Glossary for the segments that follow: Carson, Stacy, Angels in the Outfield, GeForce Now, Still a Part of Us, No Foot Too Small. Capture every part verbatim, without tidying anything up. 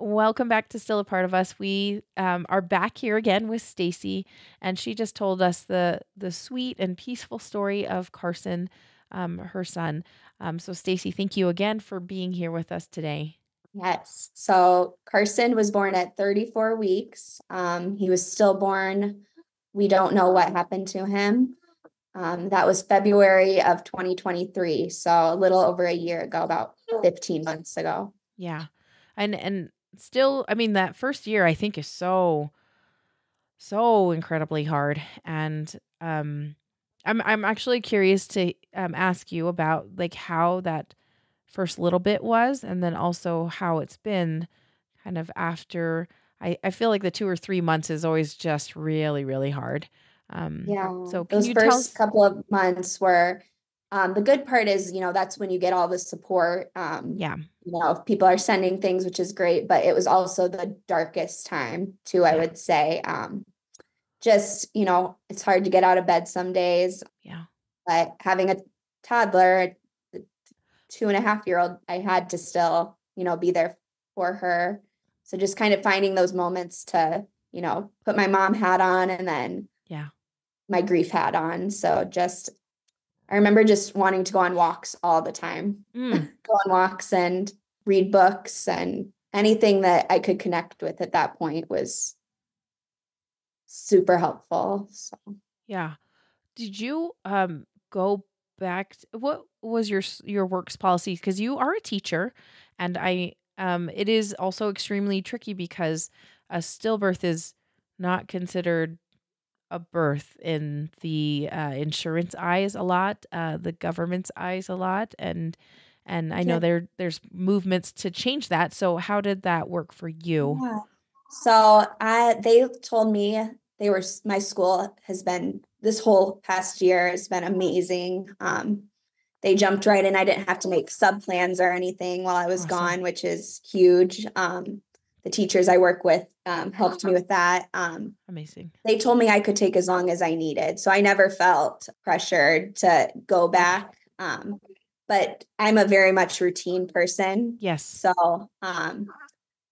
Welcome back to Still a Part of Us. We um, are back here again with Stacy, and she just told us the the sweet and peaceful story of Carson, um, her son. Um, so Stacy, thank you again for being here with us today. Yes. So Carson was born at thirty-four weeks. Um, he was stillborn. We don't know what happened to him. Um, that was February of twenty twenty-three. So a little over a year ago, about fifteen months ago. Yeah. And, and, still, I mean, that first year I think is so, so incredibly hard. And, um, I'm, I'm actually curious to, um, ask you about like how that first little bit was, and then also how it's been kind of after. I, I feel like the two or three months is always just really, really hard. Um, yeah. So can those you first tell us- couple of months were, Um, the good part is, you know, that's when you get all the support. Um, yeah. You know, if people are sending things, which is great, but it was also the darkest time too, I yeah. would say. Um, just, you know, it's hard to get out of bed some days. Yeah. But having a toddler, a two and a half year old, I had to still, you know, be there for her. So just kind of finding those moments to, you know, put my mom hat on and then yeah, my grief hat on. So just, I remember just wanting to go on walks all the time, mm. go on walks and read books, and anything that I could connect with at that point was super helpful. So, yeah. Did you um, go back? To, what was your, your work's policy? Because you are a teacher, and I, um, it is also extremely tricky because a stillbirth is not considered a birth in the uh, insurance eyes a lot, uh, the government's eyes a lot. And, and I know yeah. there, there's movements to change that. So how did that work for you? Yeah. So I, they told me they were, my school has been, this whole past year has been amazing. Um, they jumped right in. I didn't have to make sub plans or anything while I was awesome. gone, which is huge. Um, The teachers I work with um, helped me with that. Um, Amazing. They told me I could take as long as I needed. So I never felt pressured to go back. Um, but I'm a very much routine person. Yes. So um,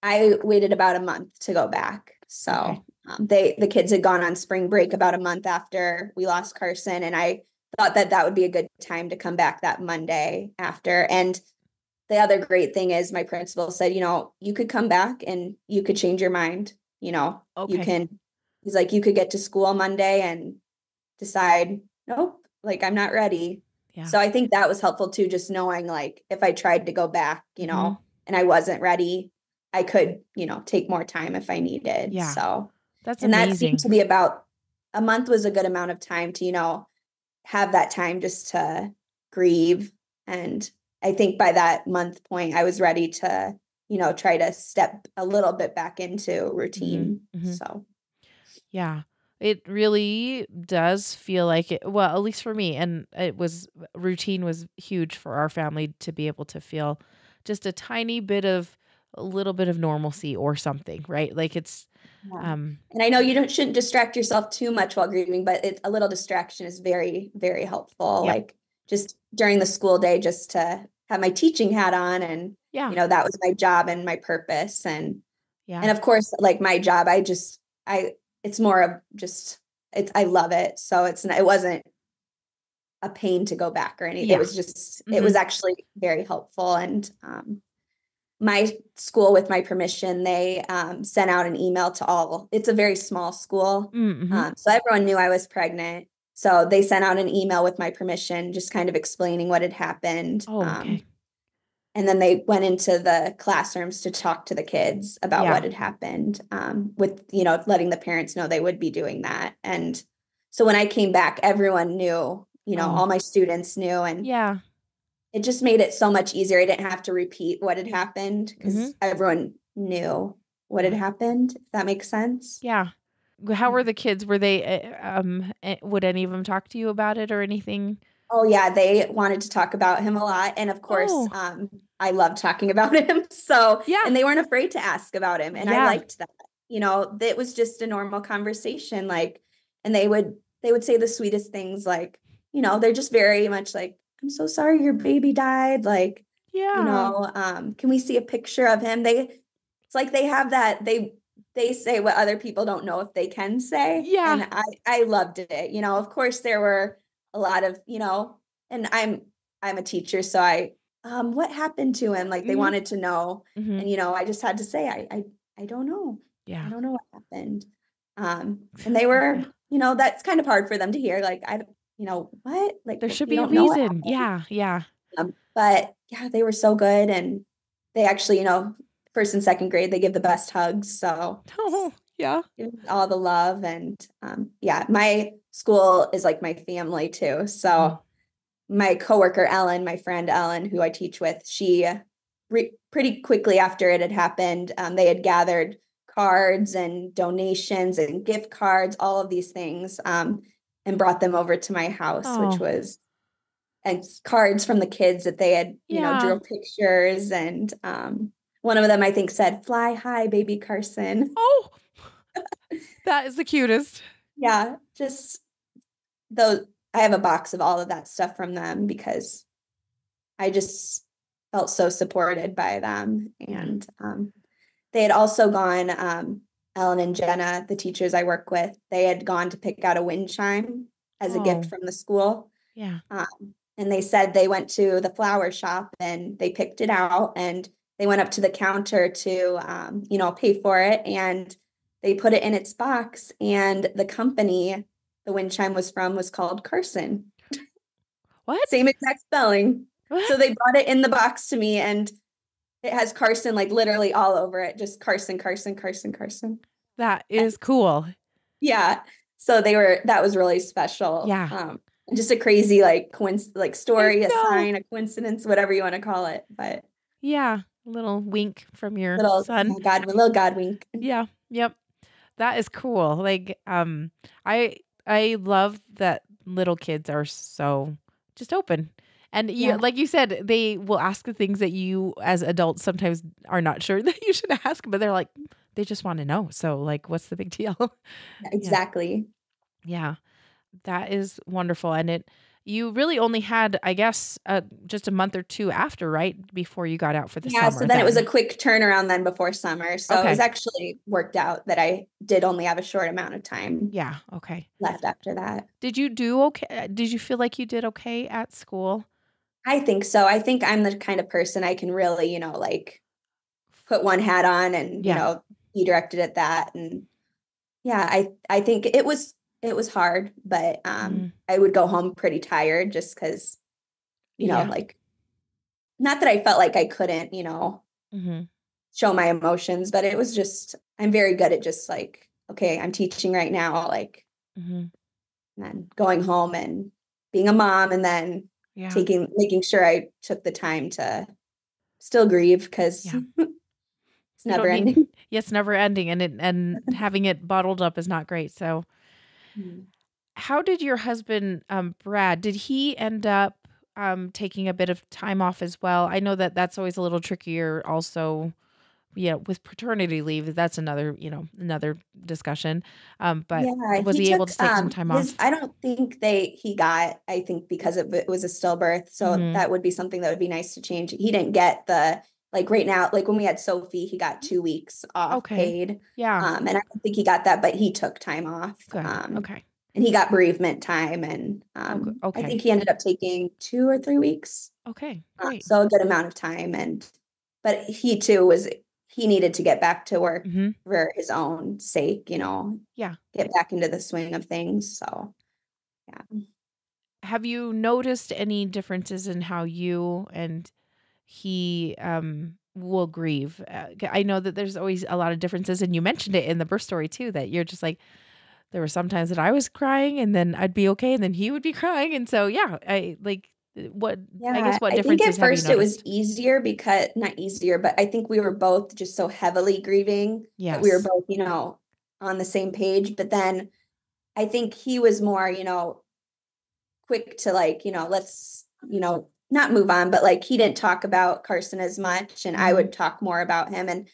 I waited about a month to go back. So okay. um, they the kids had gone on spring break about a month after we lost Carson. And I thought that that would be a good time to come back that Monday after. And the other great thing is my principal said, you know, you could come back and you could change your mind. You know, okay. you can, he's like, you could get to school Monday and decide, nope, like I'm not ready. Yeah. So I think that was helpful too, just knowing like if I tried to go back, you know, mm-hmm. and I wasn't ready, I could, you know, take more time if I needed. Yeah. So that's and amazing. That seemed to be about a month was a good amount of time to, you know, have that time just to grieve. And I think by that month point, I was ready to, you know, try to step a little bit back into routine. Mm-hmm. So, yeah, it really does feel like it. Well, at least for me, and it was routine was huge for our family to be able to feel just a tiny bit of a little bit of normalcy or something, right? Like it's, yeah. um, and I know you don't shouldn't distract yourself too much while grieving, but it, a little distraction is very, very helpful. Yeah. Like. Just during the school day, just to have my teaching hat on. And, yeah. you know, that was my job and my purpose. And, yeah. and of course, like my job, I just, I, it's more of just, it's, I love it. So it's, it wasn't a pain to go back or anything. Yeah. It was just, mm-hmm. it was actually very helpful. And, um, my school, with my permission, they um, sent out an email to all, it's a very small school. Mm-hmm. Um, so everyone knew I was pregnant. So they sent out an email with my permission, just kind of explaining what had happened. Oh, okay. um, and then they went into the classrooms to talk to the kids about yeah. what had happened um, with, you know, letting the parents know they would be doing that. And so when I came back, everyone knew, you know, oh. all my students knew. And yeah, it just made it so much easier. I didn't have to repeat what had happened because mm-hmm. everyone knew what had happened, if that makes sense. Yeah. How were the kids? Were they, um, would any of them talk to you about it or anything? Oh yeah. They wanted to talk about him a lot. And of course, oh. um, I loved talking about him. So, yeah. and they weren't afraid to ask about him. And yeah. I liked that, you know, it was just a normal conversation. Like, and they would, they would say the sweetest things like, you know, they're just very much like, I'm so sorry your baby died. Like, yeah. you know, um, can we see a picture of him? They, like they have that, they they say what other people don't know if they can say. Yeah. And I, I loved it. You know, of course there were a lot of, you know, and I'm, I'm a teacher. So I, um, what happened to him? Like they mm-hmm. wanted to know. Mm-hmm. And, you know, I just had to say, I, I, I don't know. Yeah. I don't know what happened. Um, and they were, you know, that's kind of hard for them to hear. Like, I, you know, what, like there should be a reason. Yeah. Yeah. Um, but yeah, they were so good. And they actually, you know, first and second grade, they give the best hugs. So oh, yeah, all the love. And, um, yeah, my school is like my family too. So oh. my coworker, Ellen, my friend, Ellen, who I teach with, she re- pretty quickly after it had happened, um, they had gathered cards and donations and gift cards, all of these things, um, and brought them over to my house, oh. which was, and cards from the kids that they had, you yeah. know, drew pictures. And um, one of them, I think, said, "Fly high, baby Carson." Oh, that is the cutest. Yeah. Just those. I have a box of all of that stuff from them because I just felt so supported by them. And um, they had also gone, um, Ellen and Jenna, the teachers I work with, they had gone to pick out a wind chime as oh. a gift from the school. Yeah. Um, and they said they went to the flower shop and they picked it out and they went up to the counter to, um, you know, pay for it. And they put it in its box. And the company the wind chime was from was called Carson. What? Same exact spelling. What? So they brought it in the box to me and it has Carson, like literally all over it. Just Carson, Carson, Carson, Carson. That is and, cool. Yeah. So they were, that was really special. Yeah. Um, just a crazy, like coinc- like story, a sign, a coincidence, whatever you want to call it. But yeah, a little wink from your little, son. Oh God, a little God wink. Yeah. Yep. That is cool. Like, um, I, I love that little kids are so just open. And you, yeah. like you said, they will ask the things that you as adults sometimes are not sure that you should ask, but they're like, they just want to know. So like, what's the big deal? Exactly. Yeah. yeah. That is wonderful. And it, you really only had, I guess, uh, just a month or two after, right? Before you got out for the yeah, summer. Yeah. So then, then it was a quick turnaround then before summer. So okay. it was actually worked out that I did only have a short amount of time. Yeah. Okay. Left after that. Did you do okay? Did you feel like you did okay at school? I think so. I think I'm the kind of person I can really, you know, like put one hat on and, yeah. you know, be directed at that. And yeah, I, I think it was, It was hard, but um, mm. I would go home pretty tired just because, you know, yeah. like, not that I felt like I couldn't, you know, mm-hmm. show my emotions, but it was just, I'm very good at just like, okay, I'm teaching right now, like, mm-hmm. and then going home and being a mom and then yeah. taking, making sure I took the time to still grieve because yeah. it's never ending. Yes, never ending. And it, and having it bottled up is not great. So. How did your husband, um, Brad, did he end up um, taking a bit of time off as well? I know that that's always a little trickier also, you know, with paternity leave. That's another, you know, another discussion. Um, but yeah, was he, he able took, to take um, some time his, off? I don't think they, he got, I think because it, it was a stillbirth. So mm-hmm. that would be something that would be nice to change. He didn't get the, like right now, like when we had Sophie, he got two weeks off okay. paid. Yeah. Um, and I don't think he got that, but he took time off. Good. Um, okay. And he got bereavement time. And um, okay. I think he ended up taking two or three weeks. Okay. Great. Uh, so a good amount of time. And, but he too was, he needed to get back to work mm-hmm. for his own sake, you know, yeah. get back into the swing of things. So, yeah. Have you noticed any differences in how you and he um, will grieve? Uh, I know that there's always a lot of differences, and you mentioned it in the birth story too, that you're just like, there were some times that I was crying and then I'd be okay. And then he would be crying. And so, yeah, I like what, yeah, I guess what differences I think at first it was easier because not easier, but I think we were both just so heavily grieving. Yeah. We were both, you know, on the same page, but then I think he was more, you know, quick to like, you know, let's, you know, not move on, but like he didn't talk about Carson as much and I would talk more about him. And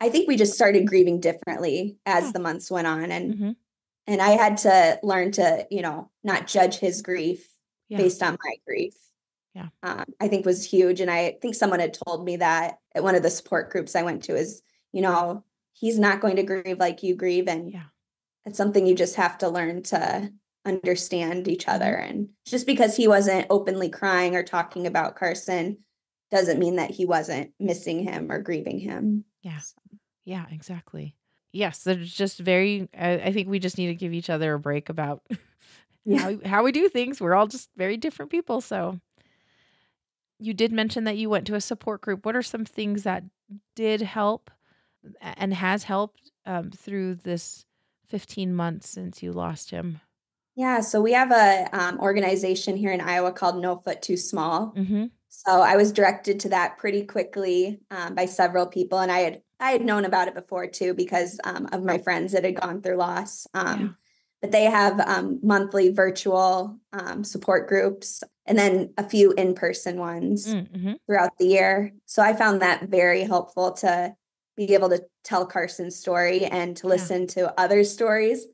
I think we just started grieving differently as yeah. the months went on. And, mm-hmm. and I had to learn to, you know, not judge his grief yeah. based on my grief. Yeah. Um, I think was huge. And I think someone had told me that at one of the support groups I went to is, you know, he's not going to grieve like you grieve. And yeah. it's something you just have to learn to understand each other. And just because he wasn't openly crying or talking about Carson doesn't mean that he wasn't missing him or grieving him. Yeah. So. Yeah, exactly. Yes. There's just very, I, I think we just need to give each other a break about yeah. how, how we do things. We're all just very different people. So you did mention that you went to a support group. What are some things that did help and has helped um, through this fifteen months since you lost him? Yeah. So we have a um, organization here in Iowa called No Foot Too Small. Mm-hmm. So I was directed to that pretty quickly um, by several people. And I had, I had known about it before too, because um, of my friends that had gone through loss. Um, yeah. But they have um, monthly virtual um, support groups and then a few in-person ones mm-hmm. throughout the year. So I found that very helpful to be able to tell Carson's story and to listen yeah. to other stories.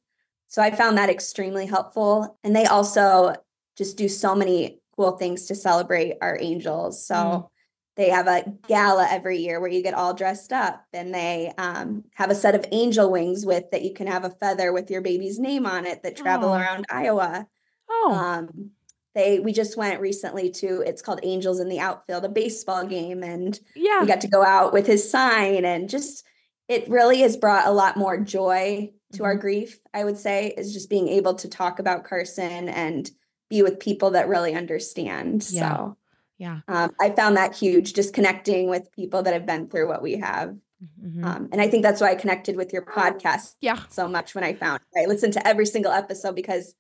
So I found that extremely helpful. And they also just do so many cool things to celebrate our angels. So mm. they have a gala every year where you get all dressed up, and they um, have a set of angel wings with that. You can have a feather with your baby's name on it that travel oh. around Iowa. Oh, um, they, we just went recently to, it's called Angels in the Outfield, a baseball game. And yeah. we got to go out with his sign, and just, it really has brought a lot more joy to our grief, I would say, is just being able to talk about Carson and be with people that really understand. Yeah. So yeah, um, I found that huge, just connecting with people that have been through what we have. Mm-hmm. Um, and I think that's why I connected with your podcast yeah. so much when I found it. I listened to every single episode because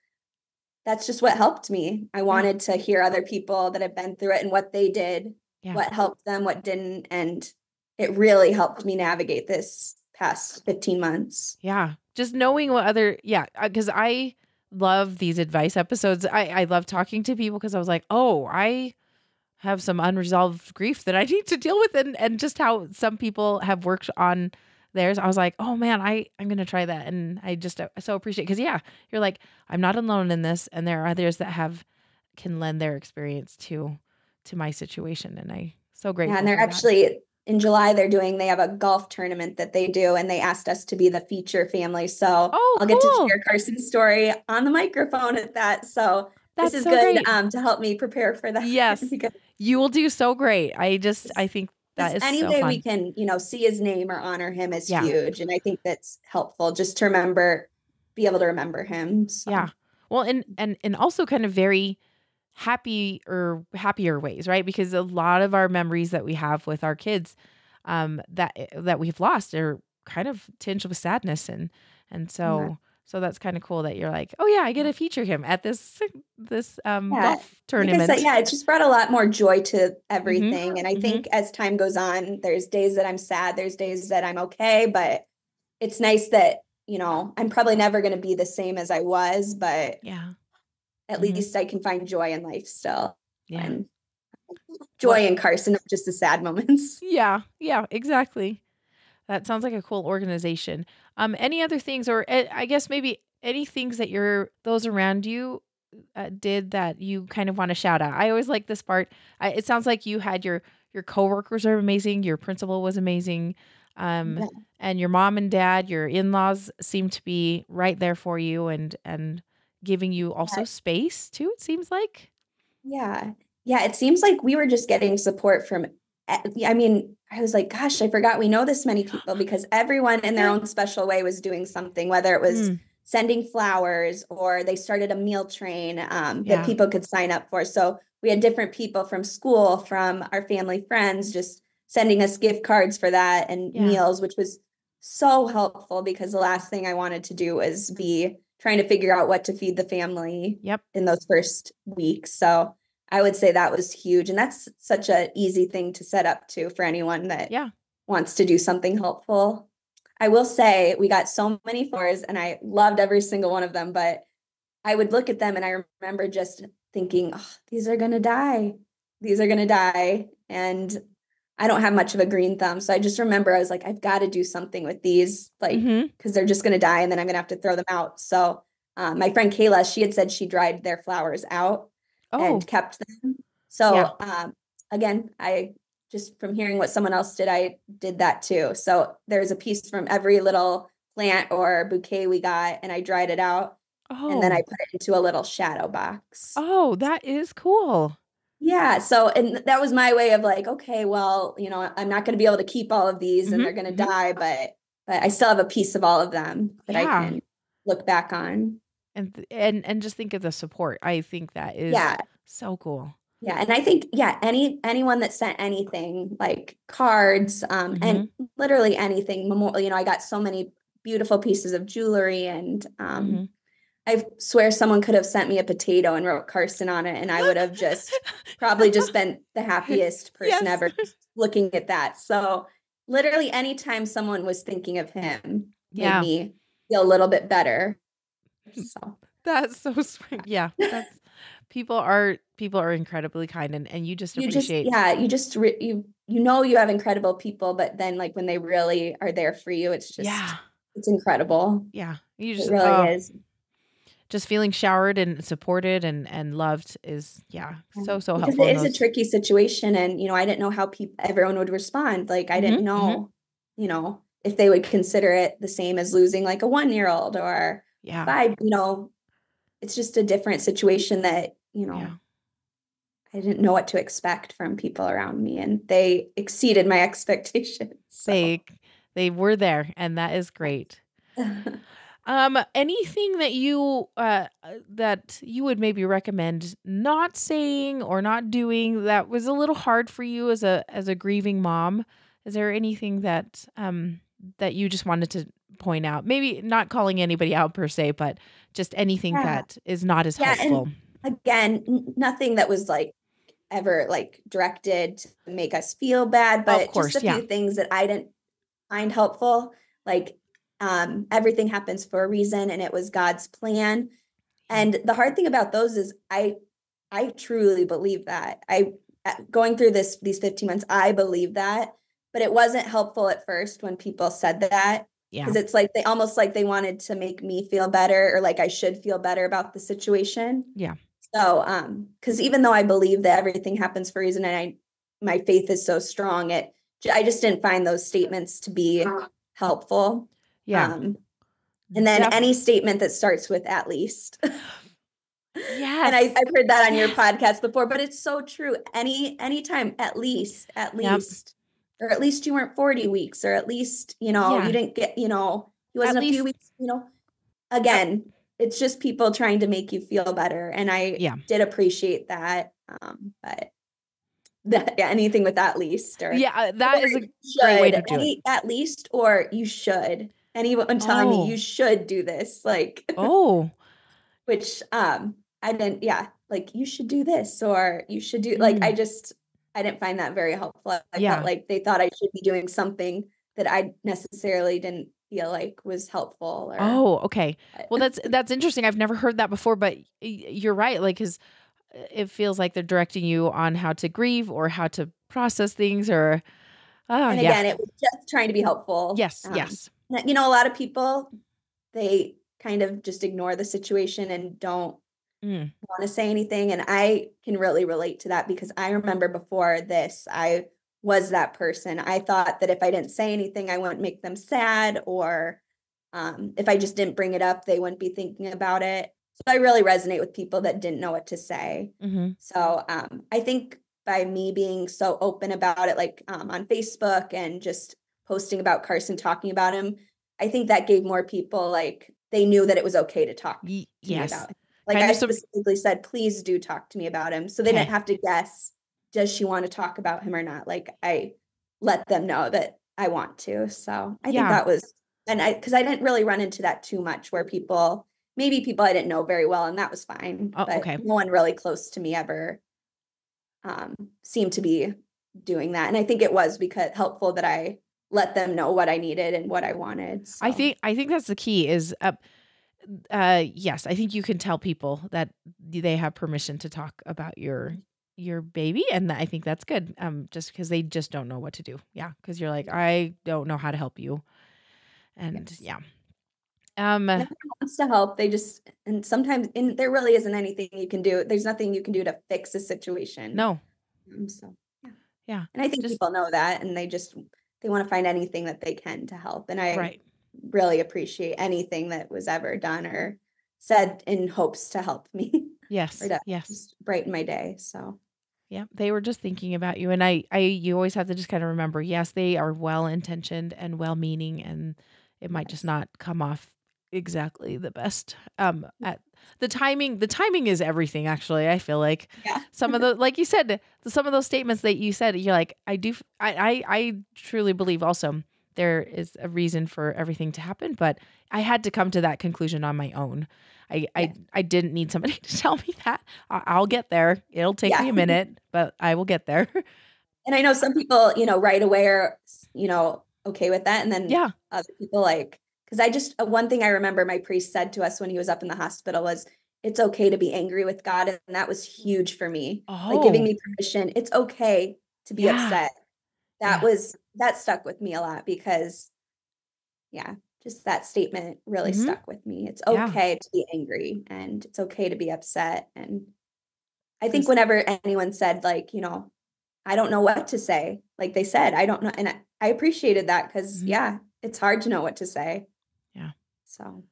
that's just what helped me. I wanted yeah. to hear other people that have been through it and what they did, yeah. what helped them, what didn't. And it really helped me navigate this past fifteen months. Yeah. Just knowing what other, yeah, because I love these advice episodes. I, I love talking to people because I was like, oh, I have some unresolved grief that I need to deal with. And, and just how some people have worked on theirs. I was like, oh man, I, I'm going to try that. And I just I so appreciate it. Because yeah, you're like, I'm not alone in this. And there are others that have, can lend their experience to, to my situation. And I so grateful. Yeah, and they're actually that. In July, they're doing, they have a golf tournament that they do, and they asked us to be the feature family. So oh, I'll cool. get to hear Carson's story on the microphone at that. So That's this is so good um, to help me prepare for that. Yes, you will do so great. I just, I think that is any so way fun. We can, you know, see his name or honor him is yeah. huge. And I think that's helpful just to remember, be able to remember him. So. Yeah. Well, and, and, and also kind of very happy or happier ways, right? Because a lot of our memories that we have with our kids um, that that we've lost are kind of tinged with sadness, and and so yeah. so that's kind of cool that you're like, oh yeah, I get to feature him at this this um, yeah. golf tournament. Because, yeah, it just brought a lot more joy to everything, mm-hmm. and I mm-hmm. think as time goes on, there's days that I'm sad, there's days that I'm okay, but it's nice that you know I'm probably never going to be the same as I was, but yeah. At mm-hmm. least I can find joy in life still. Yeah. And joy in Carson, not just the sad moments. Yeah. Yeah, exactly. That sounds like a cool organization. Um, any other things, or uh, I guess maybe any things that you're, those around you uh, did that you kind of want to shout out? I always like this part. I, it sounds like you had your, your coworkers are amazing. Your principal was amazing. Um, yeah. And your mom and dad, your in-laws seem to be right there for you, and, and, giving you also space too, it seems like. Yeah. Yeah. It seems like we were just getting support from, I mean, I was like, gosh, I forgot we know this many people, because everyone in their own special way was doing something, whether it was mm. sending flowers, or they started a meal train um, yeah. that people could sign up for. So we had different people from school, from our family, friends, just sending us gift cards for that and yeah. meals, which was so helpful, because the last thing I wanted to do was be trying to figure out what to feed the family yep. in those first weeks. So I would say that was huge. And that's such an easy thing to set up too for anyone that yeah. wants to do something helpful. I will say we got so many fours, and I loved every single one of them, but I would look at them and I remember just thinking, oh, these are going to die. These are going to die. And I don't have much of a green thumb. So I just remember, I was like, I've got to do something with these, like, mm-hmm. cause they're just going to die, and then I'm going to have to throw them out. So um, my friend Kayla, she had said she dried their flowers out oh. and kept them. So yeah. um, again, I just from hearing what someone else did, I did that too. So there's a piece from every little plant or bouquet we got, and I dried it out. Oh. And then I put it into a little shadow box. Oh, that is cool. Yeah. So, and that was my way of like, okay, well, you know, I'm not going to be able to keep all of these, mm-hmm. and they're going to mm-hmm. die, but, but I still have a piece of all of them that yeah. I can look back on. And, and, and just think of the support. I think that is yeah. so cool. Yeah. And I think, yeah, any, anyone that sent anything, like cards, um, mm-hmm. and literally anything, memorial, you know, I got so many beautiful pieces of jewelry, and, um, mm-hmm. I swear someone could have sent me a potato and wrote Carson on it, and I would have just probably just been the happiest person yes. ever looking at that. So literally anytime someone was thinking of him yeah. made me feel a little bit better. So that's so sweet. Yeah. That's, people are people are incredibly kind, and, and you just appreciate. You just, yeah. You just re- you you know you have incredible people, but then like when they really are there for you, it's just yeah. it's incredible. Yeah. You just it really oh. is. Just feeling showered and supported and, and loved is, yeah, so, so helpful. Because it is a tricky situation. And, you know, I didn't know how people, everyone would respond. Like, I mm-hmm, didn't know, mm-hmm. you know, if they would consider it the same as losing like a one-year-old or yeah. five, you know, it's just a different situation that, you know, yeah. I didn't know what to expect from people around me, and they exceeded my expectations. So. They, they were there, and that is great. Um, anything that you, uh, that you would maybe recommend not saying or not doing that was a little hard for you as a, as a grieving mom? Is there anything that, um, that you just wanted to point out? Maybe not calling anybody out per se, but just anything yeah. that is not as yeah, helpful. Again, nothing that was like ever like directed to make us feel bad, but oh, of course, just a yeah. few things that I didn't find helpful. Like, Um, everything happens for a reason, and it was God's plan. And the hard thing about those is I, I truly believe that. I, going through this, these fifteen months, I believe that, but it wasn't helpful at first when people said that, yeah. because it's like, they almost like they wanted to make me feel better, or like I should feel better about the situation. Yeah. So, um, cause even though I believe that everything happens for a reason, and I, my faith is so strong, it, I just didn't find those statements to be helpful. Yeah. Um, and then Def- any statement that starts with "at least." Yeah. And I, I've heard that on your podcast before, but it's so true. Any, anytime, at least, at least, yep. or at least you weren't forty weeks, or at least, you know, yeah. you didn't get, you know, it wasn't at a least, few weeks, you know, again, at- it's just people trying to make you feel better. And I yeah. did appreciate that. Um, but that, yeah, anything with "at least," or yeah, that or is a great way to do any, it. At least, or you should. Anyone telling oh. me you should do this, like, oh, which, um, I didn't, yeah, like you should do this, or you should do, like, mm. I just, I didn't find that very helpful. I yeah. felt like they thought I should be doing something that I necessarily didn't feel like was helpful. Or, oh, okay. Well, that's, that's interesting. I've never heard that before, but you're right. Like, cause it feels like they're directing you on how to grieve or how to process things, or, oh, and again, yeah. it was just trying to be helpful. Yes. Um, yes. You know, a lot of people, they kind of just ignore the situation and don't mm. want to say anything. And I can really relate to that, because I remember before this, I was that person. I thought that if I didn't say anything, I wouldn't make them sad, or um, if I just didn't bring it up, they wouldn't be thinking about it. So I really resonate with people that didn't know what to say. Mm-hmm. So um, I think by me being so open about it, like um, on Facebook and just posting about Carson, talking about him, I think that gave more people, like, they knew that it was okay to talk to yes. me about him. Like, kind I specifically of... said, please do talk to me about him. So they okay. didn't have to guess, does she want to talk about him or not? Like, I let them know that I want to. So I yeah. think that was, and I, cause I didn't really run into that too much, where people, maybe people I didn't know very well, and that was fine, oh, but okay. no one really close to me ever um, seemed to be doing that. And I think it was because helpful that I let them know what I needed and what I wanted. So. I think, I think that's the key is, uh, uh, yes, I think you can tell people that they have permission to talk about your, your baby. And I think that's good. Um, just because they just don't know what to do. Yeah. Cause you're like, I don't know how to help you. And yes. yeah. Um, no one wants to help. They just, and sometimes and there really isn't anything you can do. There's nothing you can do to fix a situation. No. Um, so. Yeah. And I think just, people know that, and they just, they want to find anything that they can to help. And I right. really appreciate anything that was ever done or said in hopes to help me. Yes. or to yes. Just brighten my day. So. Yeah. They were just thinking about you. And I, I, you always have to just kind of remember, yes, they are well-intentioned and well-meaning, and it might just not come off exactly the best. Um, at the timing, the timing is everything, actually. I feel like yeah. some of the, like you said, some of those statements that you said, you're like, I do, I, I, I truly believe also there is a reason for everything to happen, but I had to come to that conclusion on my own. I, yeah. I, I didn't need somebody to tell me that. I, I'll get there. It'll take yeah. me a minute, but I will get there. And I know some people, you know, right away are, you know, okay with that. And then yeah. other people like, cause I just, uh, one thing I remember my priest said to us when he was up in the hospital was, it's okay to be angry with God. And that was huge for me. Oh. Like giving me permission. It's okay to be yeah. upset. That yeah. was, that stuck with me a lot because yeah, just that statement really mm-hmm. stuck with me. It's okay yeah. to be angry, and it's okay to be upset. And I think whenever anyone said like, you know, I don't know what to say, like they said, I don't know. And I, I appreciated that because mm-hmm. yeah, it's hard to know what to say. Yeah. So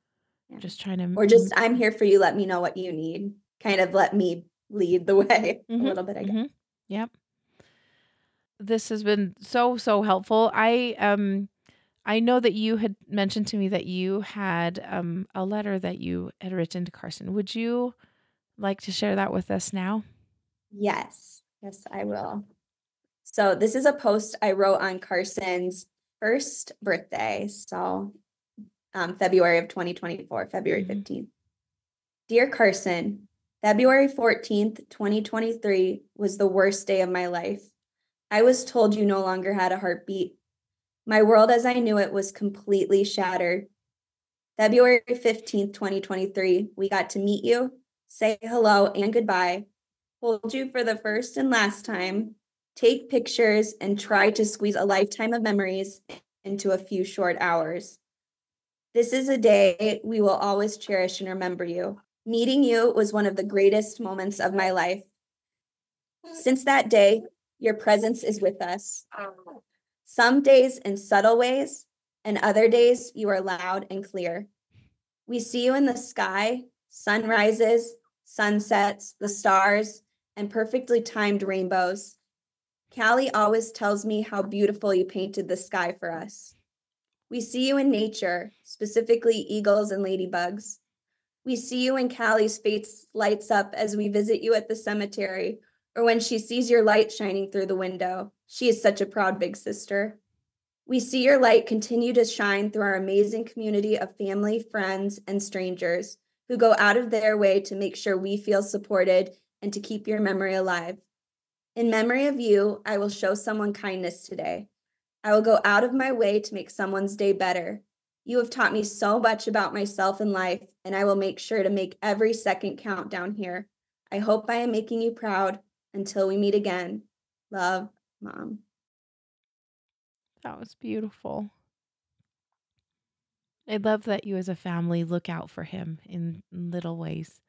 yeah. just trying to, or just, I'm here for you. Let me know what you need. Kind of let me lead the way mm-hmm. a little bit, I guess. Mm-hmm. Yep. This has been so, so helpful. I, um, I know that you had mentioned to me that you had, um, a letter that you had written to Carson. Would you like to share that with us now? Yes. Yes, I will. So this is a post I wrote on Carson's first birthday. So, um, February of twenty twenty-four, February fifteenth. Dear Carson, February fourteenth, twenty twenty-three was the worst day of my life. I was told you no longer had a heartbeat. My world as I knew it was completely shattered. February fifteenth, twenty twenty-three, we got to meet you, say hello and goodbye, hold you for the first and last time, take pictures, and try to squeeze a lifetime of memories into a few short hours. This is a day we will always cherish and remember you. Meeting you was one of the greatest moments of my life. Since that day, your presence is with us. Some days in subtle ways, and other days you are loud and clear. We see you in the sky, sunrises, sunsets, the stars, and perfectly timed rainbows. Callie always tells me how beautiful you painted the sky for us. We see you in nature, specifically eagles and ladybugs. We see you when Callie's face lights up as we visit you at the cemetery, or when she sees your light shining through the window. She is such a proud big sister. We see your light continue to shine through our amazing community of family, friends, and strangers who go out of their way to make sure we feel supported and to keep your memory alive. In memory of you, I will show someone kindness today. I will go out of my way to make someone's day better. You have taught me so much about myself and life, and I will make sure to make every second count down here. I hope I am making you proud. Until we meet again. Love, Mom. That was beautiful. I love that you as a family look out for him in little ways.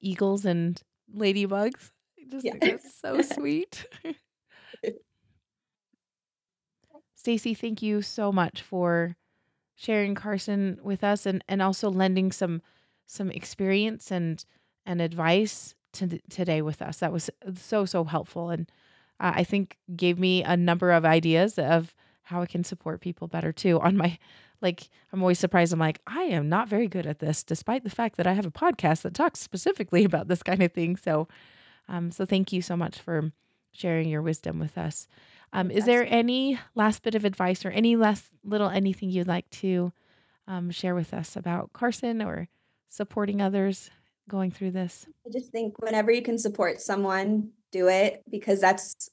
Eagles and ladybugs. I just yes. think that's so sweet. Stacy, thank you so much for sharing Carson with us, and, and also lending some some experience and and advice To today with us. That was so, so helpful. And uh, I think gave me a number of ideas of how I can support people better too on my, like, I'm always surprised. I'm like, I am not very good at this, despite the fact that I have a podcast that talks specifically about this kind of thing. So, um, so thank you so much for sharing your wisdom with us. Um, is there any last bit of advice or any last little, anything you'd like to um, share with us about Carson or supporting others going through this? I just think whenever you can support someone, do it, because that's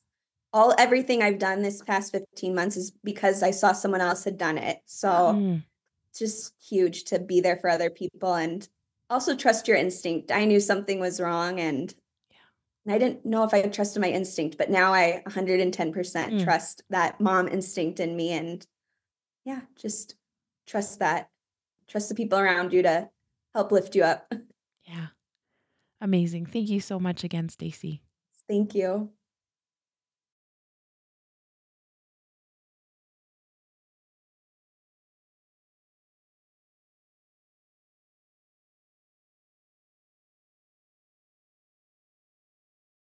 all, everything I've done this past fifteen months is because I saw someone else had done it. So mm. it's just huge to be there for other people, and also trust your instinct. I knew something was wrong, and, yeah. and I didn't know if I trusted my instinct, but now I one hundred ten percent mm. trust that mom instinct in me. And yeah, just trust that, trust the people around you to help lift you up. Yeah. Amazing. Thank you so much again, Stacy. Thank you.